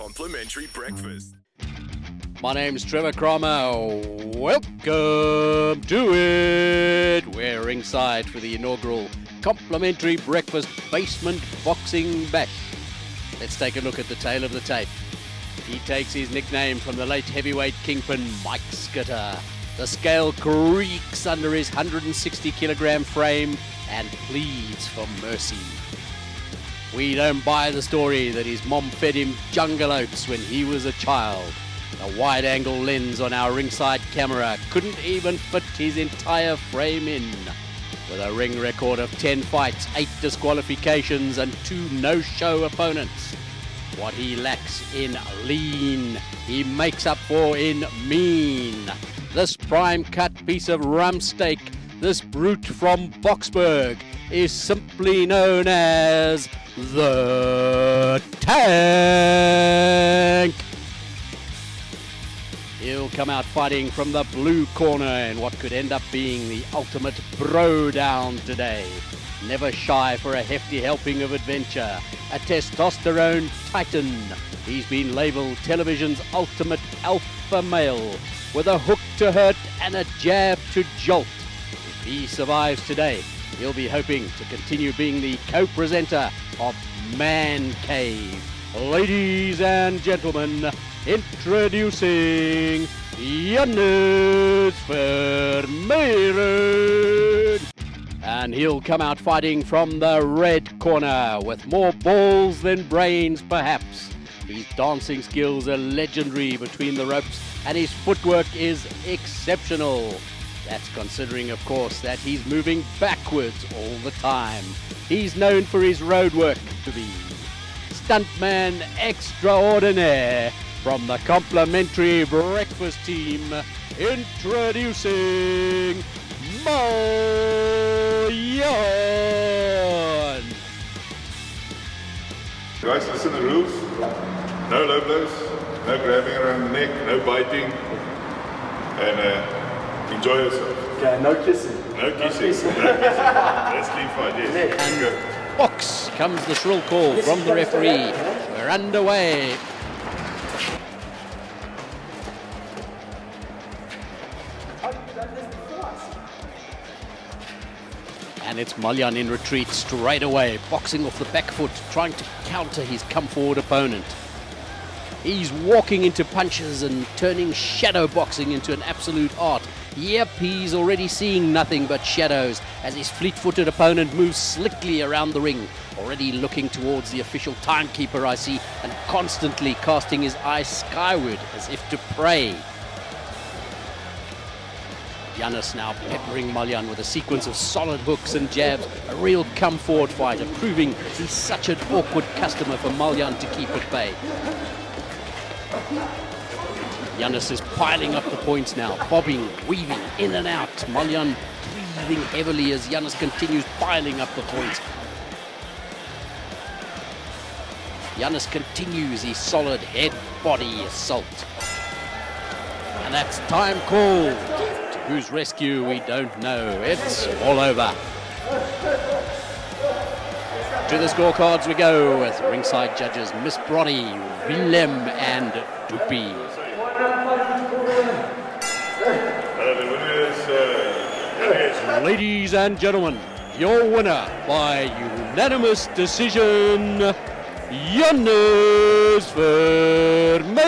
Complimentary Breakfast. My name's Trevor Cromer. Welcome to it. We're ringside for the inaugural Complimentary Breakfast Basement Boxing Match. Let's take a look at the tail of the tape. He takes his nickname from the late heavyweight kingpin Mike Skitter. The scale creaks under his 160-kilogram frame and pleads for mercy. We don't buy the story that his mom fed him jungle oats when he was a child. The wide-angle lens on our ringside camera couldn't even fit his entire frame in. With a ring record of 10 fights, 8 disqualifications and 2 no-show opponents, what he lacks in lean, he makes up for in mean. This prime-cut piece of rump steak, this brute from Boxburg, is simply known as the TANK. He'll come out fighting from the blue corner in what could end up being the ultimate bro down today. Never shy for a hefty helping of adventure, a testosterone titan. He's been labelled television's ultimate alpha male, with a hook to hurt and a jab to jolt. If he survives today, he'll be hoping to continue being the co-presenter of Man Cave. Ladies and gentlemen, introducing Janez Vermeiren. And he'll come out fighting from the red corner with more balls than brains, perhaps. His dancing skills are legendary between the ropes and his footwork is exceptional. That's considering, of course, that he's moving backwards all the time. He's known for his road work to be Stuntman Extraordinaire. From the Complimentary Breakfast team, introducing MalJan. Guys, listen to the rules. No low blows, no grabbing around the neck, no biting, and enjoy yourself. Okay, no kissing. No kissing. Let's leave fight, yes. Box comes the shrill call from the referee. We're underway. And it's MalJan in retreat straight away, boxing off the back foot, trying to counter his come forward opponent. He's walking into punches and turning shadow boxing into an absolute art. Yep, he's already seeing nothing but shadows as his fleet-footed opponent moves slickly around the ring, already looking towards the official timekeeper, I see, and constantly casting his eyes skyward as if to pray. Janez now peppering MalJan with a sequence of solid hooks and jabs, a real come-forward fighter, proving he's such an awkward customer for MalJan to keep at bay. Janez is piling up the points now, bobbing, weaving, in and out. MalJan breathing heavily as Janez continues piling up the points. Janez continues his solid head-body assault. And that's time called. To whose rescue we don't know. It's all over. To the scorecards we go with ringside judges Miss Bronnie, Willem and Dupi. Ladies and gentlemen, your winner by unanimous decision, Janez Vermeiren.